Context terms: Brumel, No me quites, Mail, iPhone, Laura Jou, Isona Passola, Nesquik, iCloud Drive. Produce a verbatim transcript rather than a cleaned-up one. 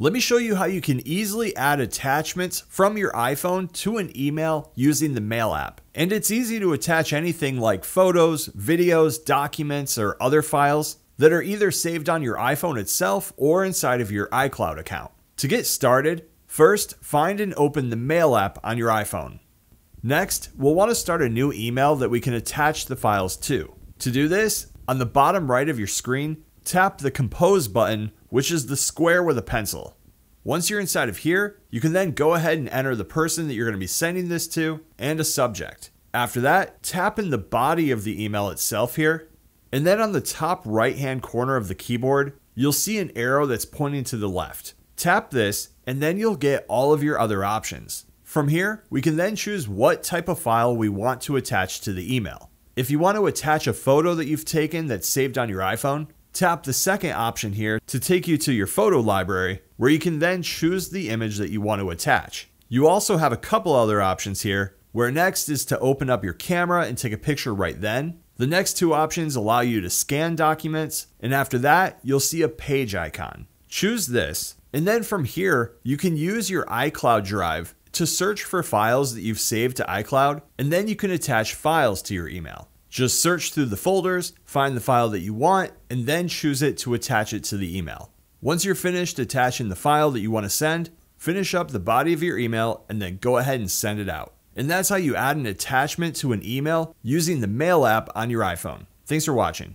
Let me show you how you can easily add attachments from your iPhone to an email using the Mail app. And it's easy to attach anything like photos, videos, documents, or other files that are either saved on your iPhone itself or inside of your iCloud account. To get started, first, find and open the Mail app on your iPhone. Next, we'll want to start a new email that we can attach the files to. To do this, on the bottom right of your screen, tap the Compose button, which is the square with a pencil. Once you're inside of here, you can then go ahead and enter the person that you're going to be sending this to and a subject. After that, tap in the body of the email itself here, and then on the top right-hand corner of the keyboard, you'll see an arrow that's pointing to the left. Tap this, and then you'll get all of your other options. From here, we can then choose what type of file we want to attach to the email. If you want to attach a photo that you've taken that's saved on your iPhone, tap the second option here to take you to your photo library, where you can then choose the image that you want to attach. You also have a couple other options here, where next is to open up your camera and take a picture right then. The next two options allow you to scan documents, and after that, you'll see a page icon. Choose this, and then from here, you can use your iCloud Drive to search for files that you've saved to iCloud, and then you can attach files to your email. Just search through the folders, find the file that you want, and then choose it to attach it to the email. Once you're finished attaching the file that you want to send, finish up the body of your email and then go ahead and send it out. And that's how you add an attachment to an email using the Mail app on your iPhone. Thanks for watching.